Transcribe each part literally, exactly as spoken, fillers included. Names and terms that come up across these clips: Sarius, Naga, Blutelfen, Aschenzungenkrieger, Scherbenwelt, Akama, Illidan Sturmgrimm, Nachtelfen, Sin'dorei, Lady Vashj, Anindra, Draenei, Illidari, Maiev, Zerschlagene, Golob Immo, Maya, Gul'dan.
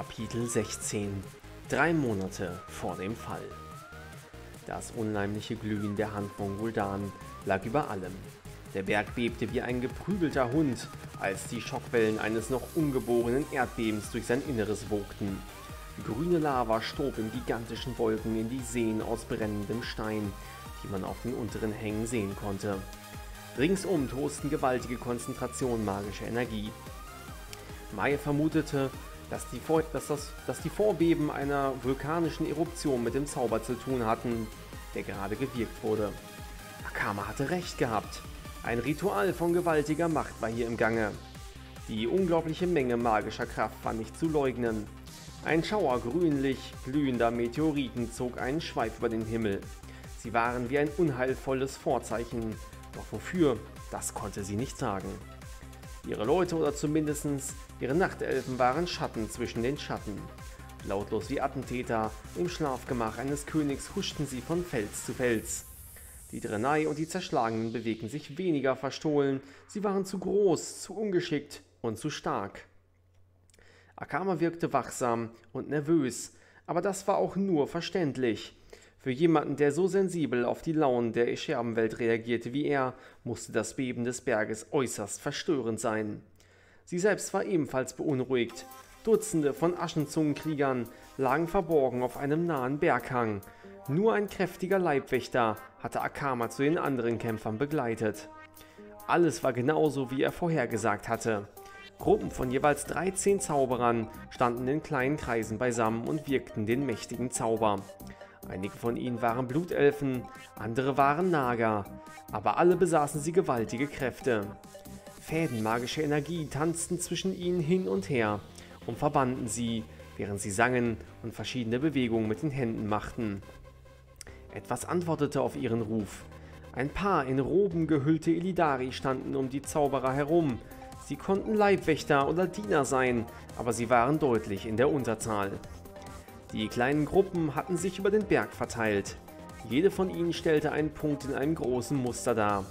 Kapitel sechzehn – Drei Monate vor dem Fall. Das unheimliche Glühen der Hand von Gul'dan lag über allem. Der Berg bebte wie ein geprügelter Hund, als die Schockwellen eines noch ungeborenen Erdbebens durch sein Inneres wogten. Grüne Lava stob in gigantischen Wolken in die Seen aus brennendem Stein, die man auf den unteren Hängen sehen konnte. Ringsum tosten gewaltige Konzentrationen magischer Energie. Maya vermutete, dass die, Vor dass, das, dass die Vorbeben einer vulkanischen Eruption mit dem Zauber zu tun hatten, der gerade gewirkt wurde. Akama hatte recht gehabt. Ein Ritual von gewaltiger Macht war hier im Gange. Die unglaubliche Menge magischer Kraft war nicht zu leugnen. Ein Schauer grünlich glühender Meteoriten zog einen Schweif über den Himmel. Sie waren wie ein unheilvolles Vorzeichen, doch wofür, das konnte sie nicht sagen. Ihre Leute oder zumindest ihre Nachtelfen waren Schatten zwischen den Schatten. Lautlos wie Attentäter im Schlafgemach eines Königs huschten sie von Fels zu Fels. Die Draenei und die Zerschlagenen bewegten sich weniger verstohlen, sie waren zu groß, zu ungeschickt und zu stark. Akama wirkte wachsam und nervös, aber das war auch nur verständlich. Für jemanden, der so sensibel auf die Launen der Scherbenwelt reagierte wie er, musste das Beben des Berges äußerst verstörend sein. Sie selbst war ebenfalls beunruhigt. Dutzende von Aschenzungenkriegern lagen verborgen auf einem nahen Berghang. Nur ein kräftiger Leibwächter hatte Akama zu den anderen Kämpfern begleitet. Alles war genauso, wie er vorhergesagt hatte. Gruppen von jeweils dreizehn Zauberern standen in kleinen Kreisen beisammen und wirkten den mächtigen Zauber. Einige von ihnen waren Blutelfen, andere waren Naga, aber alle besaßen sie gewaltige Kräfte. Fäden magischer Energie tanzten zwischen ihnen hin und her und verbanden sie, während sie sangen und verschiedene Bewegungen mit den Händen machten. Etwas antwortete auf ihren Ruf. Ein paar in Roben gehüllte Illidari standen um die Zauberer herum. Sie konnten Leibwächter oder Diener sein, aber sie waren deutlich in der Unterzahl. Die kleinen Gruppen hatten sich über den Berg verteilt. Jede von ihnen stellte einen Punkt in einem großen Muster dar.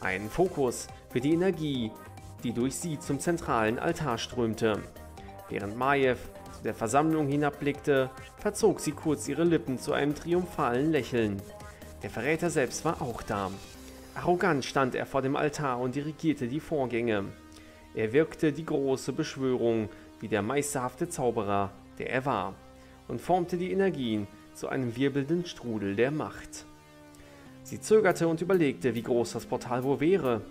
Einen Fokus für die Energie, die durch sie zum zentralen Altar strömte. Während Maiev zu der Versammlung hinabblickte, verzog sie kurz ihre Lippen zu einem triumphalen Lächeln. Der Verräter selbst war auch da. Arrogant stand er vor dem Altar und dirigierte die Vorgänge. Er wirkte die große Beschwörung wie der meisterhafte Zauberer, der er war, und formte die Energien zu einem wirbelnden Strudel der Macht. Sie zögerte und überlegte, wie groß das Portal wohl wäre,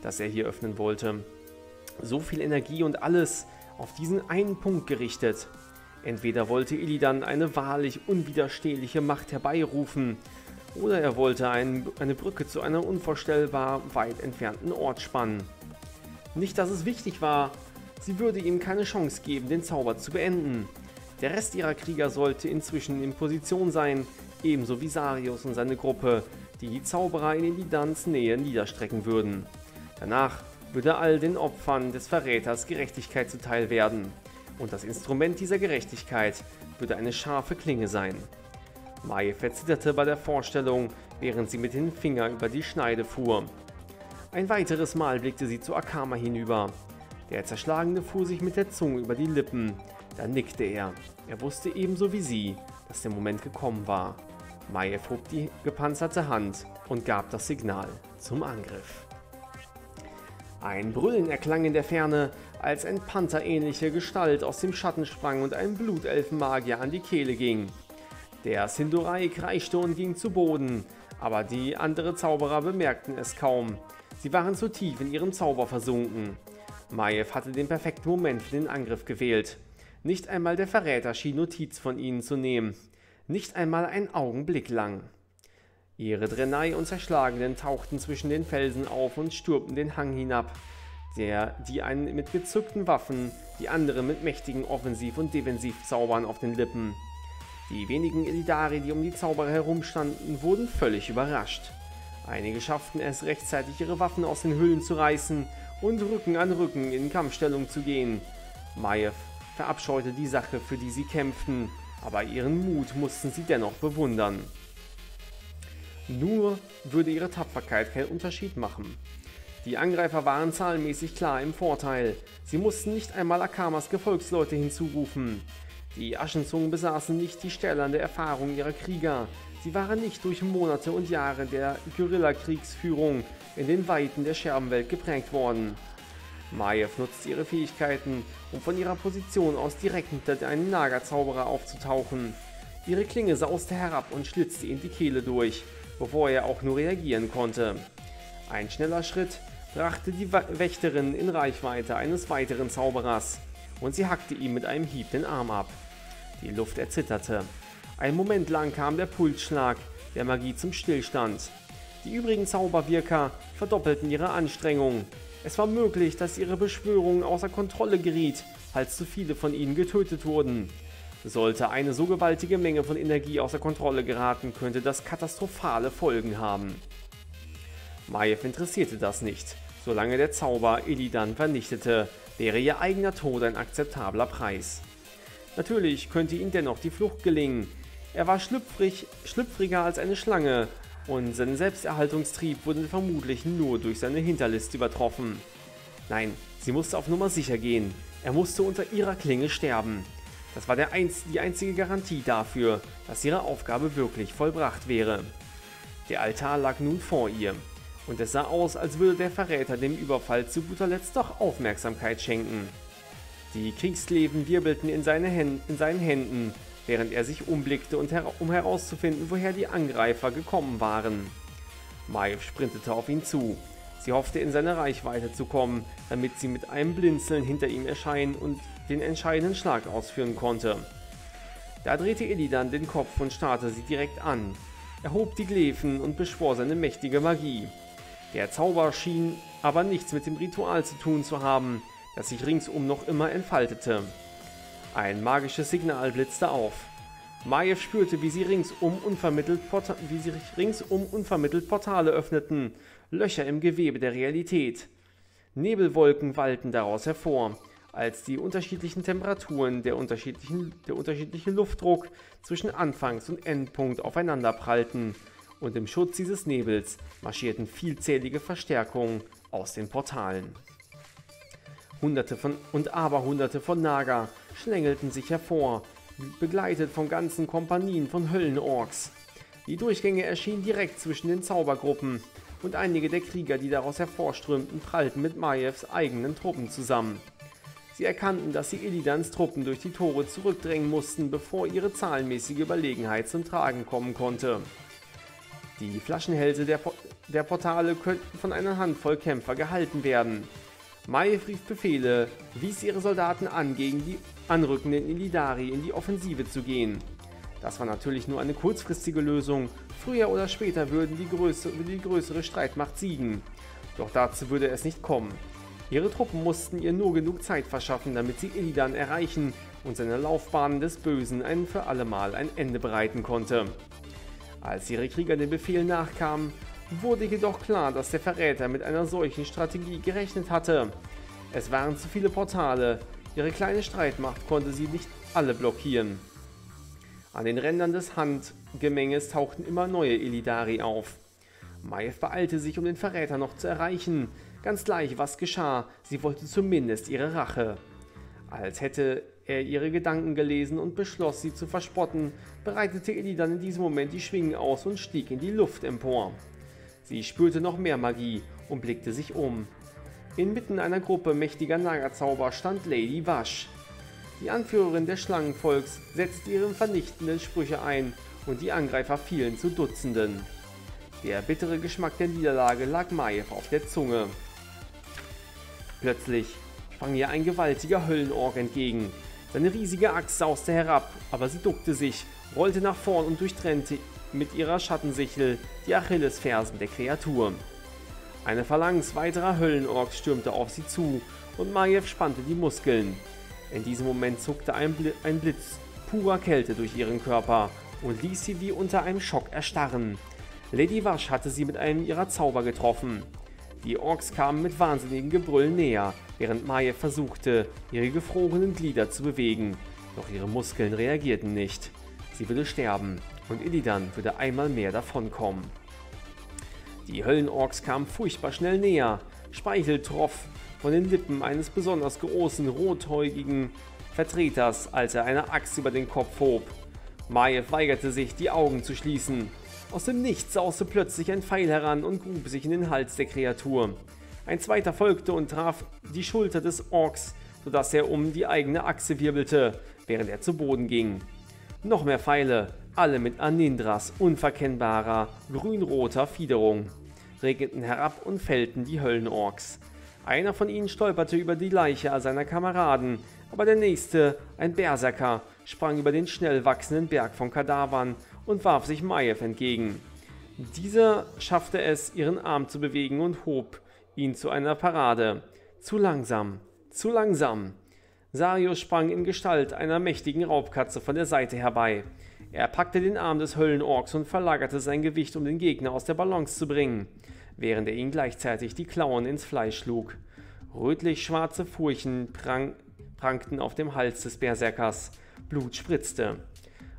das er hier öffnen wollte. So viel Energie und alles auf diesen einen Punkt gerichtet. Entweder wollte Illidan eine wahrlich unwiderstehliche Macht herbeirufen, oder er wollte ein, eine Brücke zu einem unvorstellbar weit entfernten Ort spannen. Nicht, dass es wichtig war, sie würde ihm keine Chance geben, den Zauber zu beenden. Der Rest ihrer Krieger sollte inzwischen in Position sein, ebenso wie Sarius und seine Gruppe, die die Zauberer in Illidans Nähe niederstrecken würden. Danach würde all den Opfern des Verräters Gerechtigkeit zuteil werden, und das Instrument dieser Gerechtigkeit würde eine scharfe Klinge sein. Maya verzitterte bei der Vorstellung, während sie mit dem Finger über die Schneide fuhr. Ein weiteres Mal blickte sie zu Akama hinüber. Der Zerschlagene fuhr sich mit der Zunge über die Lippen. Dann nickte er. Er wusste ebenso wie sie, dass der Moment gekommen war. Maiev hob die gepanzerte Hand und gab das Signal zum Angriff. Ein Brüllen erklang in der Ferne, als ein panther-ähnliche Gestalt aus dem Schatten sprang und einem Blutelfenmagier an die Kehle ging. Der Sin'dorei kreischte und ging zu Boden, aber die anderen Zauberer bemerkten es kaum. Sie waren zu tief in ihrem Zauber versunken. Maiev hatte den perfekten Moment für den Angriff gewählt. Nicht einmal der Verräter schien Notiz von ihnen zu nehmen. Nicht einmal einen Augenblick lang. Ihre Draenei und Zerschlagenen tauchten zwischen den Felsen auf und stürmten den Hang hinab. Der, die einen mit gezückten Waffen, die anderen mit mächtigen Offensiv- und Defensivzaubern auf den Lippen. Die wenigen Illidari, die um die Zauberer herumstanden, wurden völlig überrascht. Einige schafften es rechtzeitig, ihre Waffen aus den Hüllen zu reißen und Rücken an Rücken in Kampfstellung zu gehen. Maiev verabscheute die Sache, für die sie kämpften, aber ihren Mut mussten sie dennoch bewundern. Nur würde ihre Tapferkeit keinen Unterschied machen. Die Angreifer waren zahlenmäßig klar im Vorteil. Sie mussten nicht einmal Akamas Gefolgsleute hinzurufen. Die Aschenzungen besaßen nicht die stählerne Erfahrung ihrer Krieger. Sie waren nicht durch Monate und Jahre der Guerillakriegsführung in den Weiten der Scherbenwelt geprägt worden. Maiev nutzt ihre Fähigkeiten, um von ihrer Position aus direkt hinter einem Naga-Zauberer aufzutauchen. Ihre Klinge sauste herab und schlitzte ihm die Kehle durch, bevor er auch nur reagieren konnte. Ein schneller Schritt brachte die Wächterin in Reichweite eines weiteren Zauberers und sie hackte ihm mit einem Hieb den Arm ab. Die Luft erzitterte. Einen Moment lang kam der Pulsschlag der Magie zum Stillstand. Die übrigen Zauberwirker verdoppelten ihre Anstrengung. Es war möglich, dass ihre Beschwörung außer Kontrolle geriet, als zu viele von ihnen getötet wurden. Sollte eine so gewaltige Menge von Energie außer Kontrolle geraten, könnte das katastrophale Folgen haben. Maiev interessierte das nicht. Solange der Zauber Illidan vernichtete, wäre ihr eigener Tod ein akzeptabler Preis. Natürlich könnte ihm dennoch die Flucht gelingen. Er war schlüpfrig, schlüpfriger als eine Schlange und sein Selbsterhaltungstrieb wurde vermutlich nur durch seine Hinterlist übertroffen. Nein, sie musste auf Nummer sicher gehen. Er musste unter ihrer Klinge sterben. Das war der einz- die einzige Garantie dafür, dass ihre Aufgabe wirklich vollbracht wäre. Der Altar lag nun vor ihr und es sah aus, als würde der Verräter dem Überfall zu guter Letzt doch Aufmerksamkeit schenken. Die Kriegskleben wirbelten in, seine Hän- in seinen Händen, während er sich umblickte, und her- um herauszufinden, woher die Angreifer gekommen waren. Maiev sprintete auf ihn zu. Sie hoffte, in seine Reichweite zu kommen, damit sie mit einem Blinzeln hinter ihm erscheinen und den entscheidenden Schlag ausführen konnte. Da drehte Illidan den Kopf und starrte sie direkt an. Er hob die Glefen und beschwor seine mächtige Magie. Der Zauber schien aber nichts mit dem Ritual zu tun zu haben, das sich ringsum noch immer entfaltete. Ein magisches Signal blitzte auf. Maiev spürte, wie, sie ringsum unvermittelt wie sich ringsum unvermittelt Portale öffneten, Löcher im Gewebe der Realität. Nebelwolken wallten daraus hervor, als die unterschiedlichen Temperaturen, der, unterschiedlichen, der unterschiedliche Luftdruck zwischen Anfangs- und Endpunkt aufeinanderprallten, und im Schutz dieses Nebels marschierten vielzählige Verstärkungen aus den Portalen. Hunderte von und Aberhunderte von Naga schlängelten sich hervor, begleitet von ganzen Kompanien von Höllenorks. Die Durchgänge erschienen direkt zwischen den Zaubergruppen und einige der Krieger, die daraus hervorströmten, prallten mit Maievs eigenen Truppen zusammen. Sie erkannten, dass sie Illidans Truppen durch die Tore zurückdrängen mussten, bevor ihre zahlenmäßige Überlegenheit zum Tragen kommen konnte. Die Flaschenhälse der, po der Portale könnten von einer Handvoll Kämpfer gehalten werden. Maiev rief Befehle, wies ihre Soldaten an, gegen die anrückenden Illidari in die Offensive zu gehen. Das war natürlich nur eine kurzfristige Lösung, früher oder später würden die, Größe, die größere Streitmacht siegen. Doch dazu würde es nicht kommen. Ihre Truppen mussten ihr nur genug Zeit verschaffen, damit sie Illidan erreichen und seiner Laufbahn des Bösen ein für allemal ein Ende bereiten konnte. Als ihre Krieger dem Befehl nachkamen, wurde jedoch klar, dass der Verräter mit einer solchen Strategie gerechnet hatte. Es waren zu viele Portale, ihre kleine Streitmacht konnte sie nicht alle blockieren. An den Rändern des Handgemenges tauchten immer neue Illidari auf. Maiev beeilte sich, um den Verräter noch zu erreichen. Ganz gleich, was geschah, sie wollte zumindest ihre Rache. Als hätte er ihre Gedanken gelesen und beschloss, sie zu verspotten, breitete Illidan in diesem Moment die Schwingen aus und stieg in die Luft empor. Sie spürte noch mehr Magie und blickte sich um. Inmitten einer Gruppe mächtiger Naga-Zauber stand Lady Vashj. Die Anführerin des Schlangenvolks setzte ihre vernichtenden Sprüche ein und die Angreifer fielen zu Dutzenden. Der bittere Geschmack der Niederlage lag Maiev auf der Zunge. Plötzlich sprang ihr ein gewaltiger Höllenork entgegen. Seine riesige Axt sauste herab, aber sie duckte sich, rollte nach vorn und durchtrennte mit ihrer Schattensichel die Achillesfersen der Kreatur. Eine Phalanx weiterer Höllenorks stürmte auf sie zu und Maiev spannte die Muskeln. In diesem Moment zuckte ein, Bl ein Blitz purer Kälte durch ihren Körper und ließ sie wie unter einem Schock erstarren. Lady Vashj hatte sie mit einem ihrer Zauber getroffen. Die Orks kamen mit wahnsinnigem Gebrüll näher, während Maiev versuchte, ihre gefrorenen Glieder zu bewegen, doch ihre Muskeln reagierten nicht. Sie würde sterben und Illidan würde einmal mehr davonkommen. Die Höllenorks kamen furchtbar schnell näher. Speichel troff von den Lippen eines besonders großen, rothäutigen, Vertreters, als er eine Axt über den Kopf hob. Maiev weigerte sich, die Augen zu schließen. Aus dem Nichts sauste plötzlich ein Pfeil heran und grub sich in den Hals der Kreatur. Ein zweiter folgte und traf die Schulter des Orks, sodass er um die eigene Achse wirbelte, während er zu Boden ging. Noch mehr Pfeile, alle mit Anindras unverkennbarer, grün-roter Fiederung, regneten herab und fällten die Höllenorks. Einer von ihnen stolperte über die Leiche seiner Kameraden, aber der nächste, ein Berserker, sprang über den schnell wachsenden Berg von Kadavern und warf sich Maiev entgegen. Dieser schaffte es, ihren Arm zu bewegen und hob ihn zu einer Parade. Zu langsam, zu langsam. Sarius sprang in Gestalt einer mächtigen Raubkatze von der Seite herbei. Er packte den Arm des Höllenorks und verlagerte sein Gewicht, um den Gegner aus der Balance zu bringen, während er ihn gleichzeitig die Klauen ins Fleisch schlug. Rötlich-schwarze Furchen prang prangten auf dem Hals des Berserkers. Blut spritzte.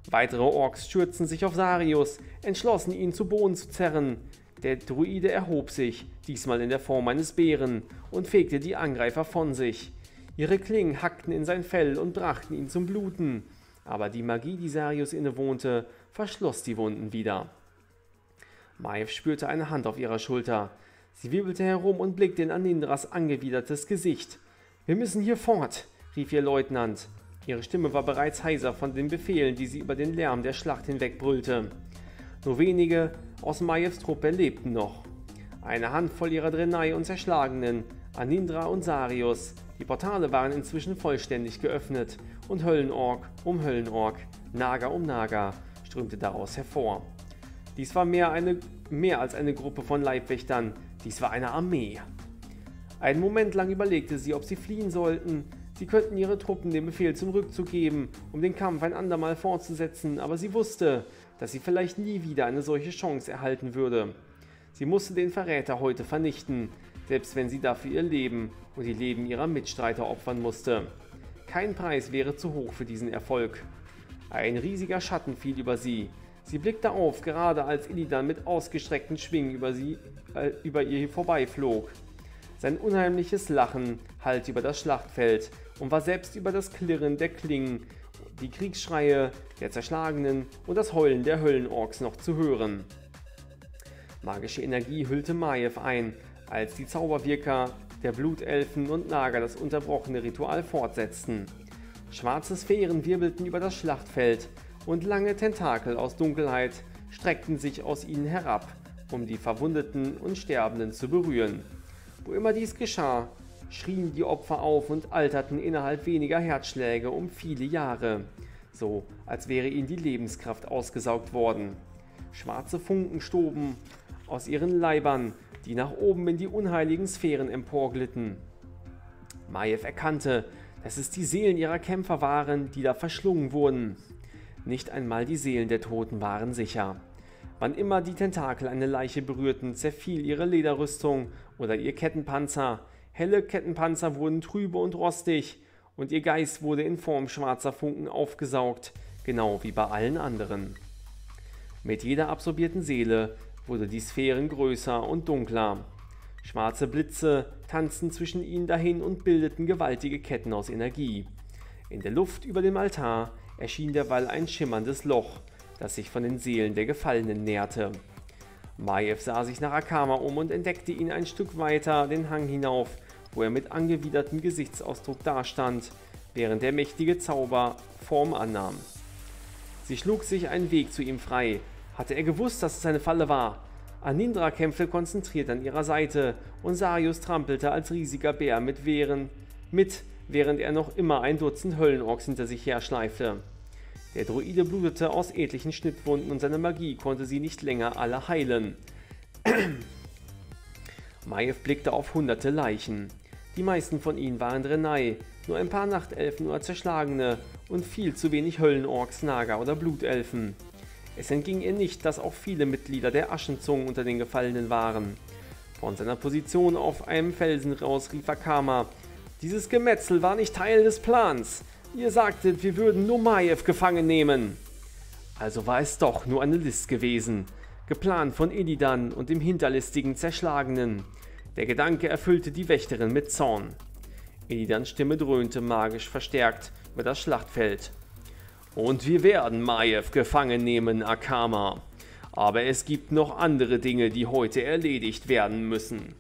Weitere Orks stürzten sich auf Sarius, entschlossen, ihn zu Boden zu zerren. Der Druide erhob sich, diesmal in der Form eines Bären, und fegte die Angreifer von sich. Ihre Klingen hackten in sein Fell und brachten ihn zum Bluten, aber die Magie, die Sarius innewohnte, verschloss die Wunden wieder. Maiev spürte eine Hand auf ihrer Schulter. Sie wirbelte herum und blickte in Anindras angewidertes Gesicht. »Wir müssen hier fort«, rief ihr Leutnant. Ihre Stimme war bereits heiser von den Befehlen, die sie über den Lärm der Schlacht hinweg brüllte. Nur wenige aus Maievs Truppe lebten noch. Eine Handvoll ihrer Draenei und Zerschlagenen, Anindra und Sarius. Die Portale waren inzwischen vollständig geöffnet und Höllenork um Höllenork, Naga um Naga strömte daraus hervor. Dies war mehr, eine, mehr als eine Gruppe von Leibwächtern, dies war eine Armee. Einen Moment lang überlegte sie, ob sie fliehen sollten. Sie könnten ihre Truppen den Befehl zum Rückzug geben, um den Kampf ein andermal fortzusetzen, aber sie wusste, dass sie vielleicht nie wieder eine solche Chance erhalten würde. Sie musste den Verräter heute vernichten, selbst wenn sie dafür ihr Leben und die Leben ihrer Mitstreiter opfern musste. Kein Preis wäre zu hoch für diesen Erfolg. Ein riesiger Schatten fiel über sie. Sie blickte auf, gerade als Illidan mit ausgestreckten Schwingen über, sie, äh, über ihr vorbeiflog. Sein unheimliches Lachen hallte über das Schlachtfeld und war selbst über das Klirren der Klingen, die Kriegsschreie der Zerschlagenen und das Heulen der Höllenorks noch zu hören. Magische Energie hüllte Maiev ein, als die Zauberwirker der Blutelfen und Naga das unterbrochene Ritual fortsetzten. Schwarze Sphären wirbelten über das Schlachtfeld und lange Tentakel aus Dunkelheit streckten sich aus ihnen herab, um die Verwundeten und Sterbenden zu berühren. Wo immer dies geschah, schrien die Opfer auf und alterten innerhalb weniger Herzschläge um viele Jahre, so als wäre ihnen die Lebenskraft ausgesaugt worden. Schwarze Funken stoben aus ihren Leibern, die nach oben in die unheiligen Sphären emporglitten. Maiev erkannte, dass es die Seelen ihrer Kämpfer waren, die da verschlungen wurden. Nicht einmal die Seelen der Toten waren sicher. Wann immer die Tentakel eine Leiche berührten, zerfiel ihre Lederrüstung oder ihr Kettenpanzer. Helle Kettenpanzer wurden trübe und rostig und ihr Geist wurde in Form schwarzer Funken aufgesaugt, genau wie bei allen anderen. Mit jeder absorbierten Seele wurde die Sphären größer und dunkler. Schwarze Blitze tanzten zwischen ihnen dahin und bildeten gewaltige Ketten aus Energie. In der Luft über dem Altar erschien derweil ein schimmerndes Loch, das sich von den Seelen der Gefallenen näherte. Maiev sah sich nach Akama um und entdeckte ihn ein Stück weiter den Hang hinauf, wo er mit angewidertem Gesichtsausdruck dastand, während der mächtige Zauber Form annahm. Sie schlug sich einen Weg zu ihm frei. Hatte er gewusst, dass es eine Falle war? Anindra kämpfte konzentriert an ihrer Seite und Sarius trampelte als riesiger Bär mit, Wehren, mit während er noch immer ein Dutzend Höllenorks hinter sich herschleifte. Der Druide blutete aus etlichen Schnittwunden und seine Magie konnte sie nicht länger alle heilen. Maiev blickte auf hunderte Leichen. Die meisten von ihnen waren Draenei, nur ein paar Nachtelfen oder Zerschlagene und viel zu wenig Höllenorks, Naga oder Blutelfen. Es entging ihr nicht, dass auch viele Mitglieder der Aschenzungen unter den Gefallenen waren. Von seiner Position auf einem Felsen raus rief Akama: »Dieses Gemetzel war nicht Teil des Plans! Ihr sagtet, wir würden nur Maiev gefangen nehmen.« Also war es doch nur eine List gewesen, geplant von Illidan und dem hinterlistigen Zerschlagenen. Der Gedanke erfüllte die Wächterin mit Zorn. Illidans Stimme dröhnte magisch verstärkt über das Schlachtfeld. Und wir werden Maiev gefangen nehmen, Akama. Aber es gibt noch andere Dinge, die heute erledigt werden müssen.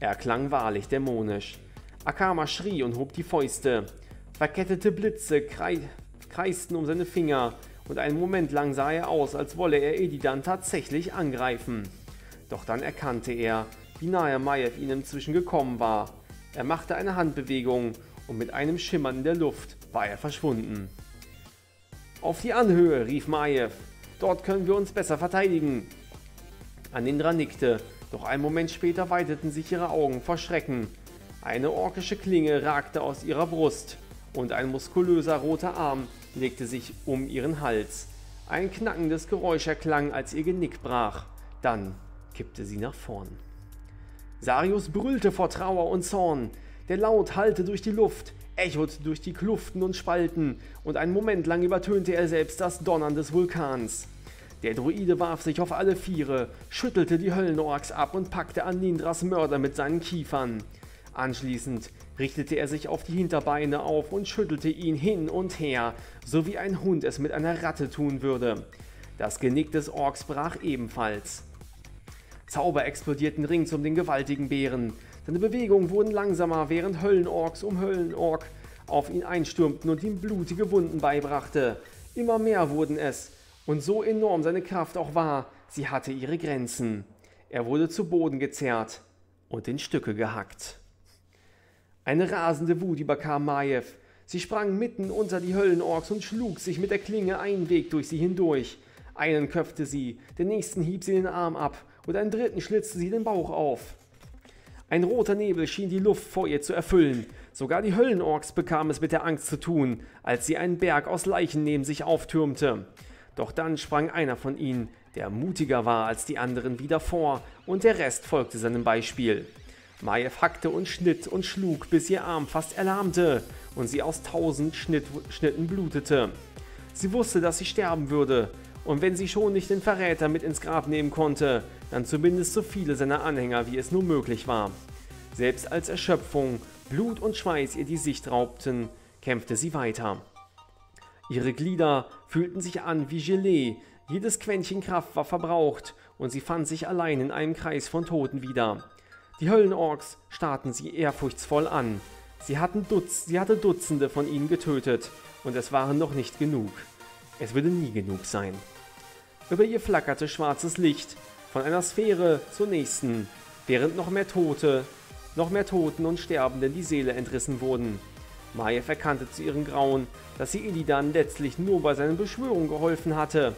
Er klang wahrlich dämonisch. Akama schrie und hob die Fäuste. Verkettete Blitze kreisten um seine Finger und einen Moment lang sah er aus, als wolle er Illidan tatsächlich angreifen. Doch dann erkannte er, wie nahe Maiev ihm inzwischen gekommen war. Er machte eine Handbewegung und mit einem Schimmern in der Luft war er verschwunden. »Auf die Anhöhe«, rief Maiev. »Dort können wir uns besser verteidigen.« Anindra nickte, doch einen Moment später weiteten sich ihre Augen vor Schrecken. Eine orkische Klinge ragte aus ihrer Brust und ein muskulöser roter Arm legte sich um ihren Hals. Ein knackendes Geräusch erklang, als ihr Genick brach. Dann kippte sie nach vorn. Sarius brüllte vor Trauer und Zorn. Der Laut hallte durch die Luft, echote durch die Kluften und Spalten und einen Moment lang übertönte er selbst das Donnern des Vulkans. Der Druide warf sich auf alle Viere, schüttelte die Höllenorks ab und packte Anindras Mörder mit seinen Kiefern. Anschließend richtete er sich auf die Hinterbeine auf und schüttelte ihn hin und her, so wie ein Hund es mit einer Ratte tun würde. Das Genick des Orks brach ebenfalls. Zauber explodierten rings um den gewaltigen Bären. Seine Bewegungen wurden langsamer, während Höllenorks um Höllenork auf ihn einstürmten und ihm blutige Wunden beibrachte. Immer mehr wurden es, und so enorm seine Kraft auch war, sie hatte ihre Grenzen. Er wurde zu Boden gezerrt und in Stücke gehackt. Eine rasende Wut überkam Maiev. Sie sprang mitten unter die Höllenorks und schlug sich mit der Klinge einen Weg durch sie hindurch. Einen köpfte sie, den nächsten hieb sie den Arm ab und einen dritten schlitzte sie den Bauch auf. Ein roter Nebel schien die Luft vor ihr zu erfüllen. Sogar die Höllenorks bekamen es mit der Angst zu tun, als sie einen Berg aus Leichen neben sich auftürmte. Doch dann sprang einer von ihnen, der mutiger war als die anderen, wieder vor und der Rest folgte seinem Beispiel. Maiev hackte und schnitt und schlug, bis ihr Arm fast erlahmte und sie aus tausend Schnitt, Schnitten blutete. Sie wusste, dass sie sterben würde, und wenn sie schon nicht den Verräter mit ins Grab nehmen konnte, dann zumindest so viele seiner Anhänger, wie es nur möglich war. Selbst als Erschöpfung, Blut und Schweiß ihr die Sicht raubten, kämpfte sie weiter. Ihre Glieder fühlten sich an wie Gelee, jedes Quäntchen Kraft war verbraucht und sie fand sich allein in einem Kreis von Toten wieder. Die Höllenorks starrten sie ehrfurchtsvoll an. Sie, hatten Dutz, sie hatte Dutzende von ihnen getötet und es waren noch nicht genug. Es würde nie genug sein. Über ihr flackerte schwarzes Licht, von einer Sphäre zur nächsten, während noch mehr Tote, noch mehr Toten und Sterbenden die Seele entrissen wurden. Maiev erkannte zu ihrem Grauen, dass sie Illidan letztlich nur bei seinen Beschwörungen geholfen hatte.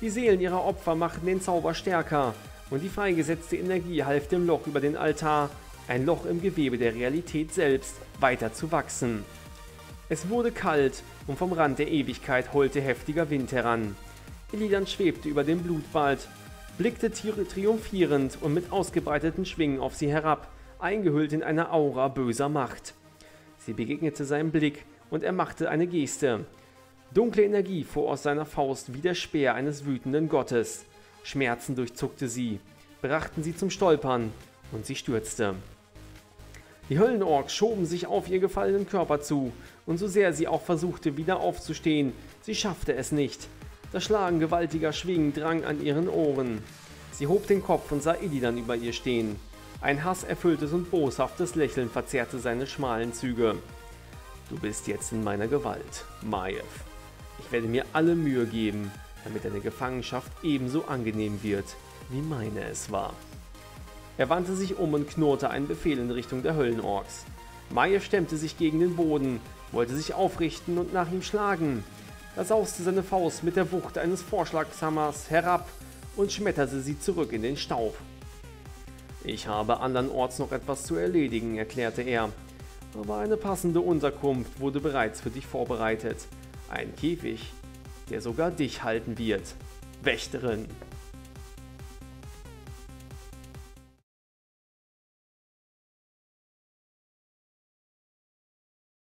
Die Seelen ihrer Opfer machten den Zauber stärker. Und die freigesetzte Energie half dem Loch über den Altar, ein Loch im Gewebe der Realität selbst, weiter zu wachsen. Es wurde kalt und vom Rand der Ewigkeit heulte heftiger Wind heran. Illidan schwebte über den Blutwald, blickte triumphierend und mit ausgebreiteten Schwingen auf sie herab, eingehüllt in eine Aura böser Macht. Sie begegnete seinem Blick und er machte eine Geste. Dunkle Energie fuhr aus seiner Faust wie der Speer eines wütenden Gottes. Schmerzen durchzuckte sie, brachten sie zum Stolpern und sie stürzte. Die Höllenorks schoben sich auf ihr gefallenen Körper zu und so sehr sie auch versuchte, wieder aufzustehen, sie schaffte es nicht. Das Schlagen gewaltiger Schwingen drang an ihren Ohren. Sie hob den Kopf und sah Illidan über ihr stehen. Ein hasserfülltes und boshaftes Lächeln verzerrte seine schmalen Züge. »Du bist jetzt in meiner Gewalt, Maiev. Ich werde mir alle Mühe geben, damit deine Gefangenschaft ebenso angenehm wird, wie meine es war.« Er wandte sich um und knurrte einen Befehl in Richtung der Höllenorks. Maiev stemmte sich gegen den Boden, wollte sich aufrichten und nach ihm schlagen. Da sauste seine Faust mit der Wucht eines Vorschlagshammers herab und schmetterte sie zurück in den Staub. »Ich habe andernorts noch etwas zu erledigen«, erklärte er, »aber eine passende Unterkunft wurde bereits für dich vorbereitet. Ein Käfig, der sogar dich halten wird, Wächterin.«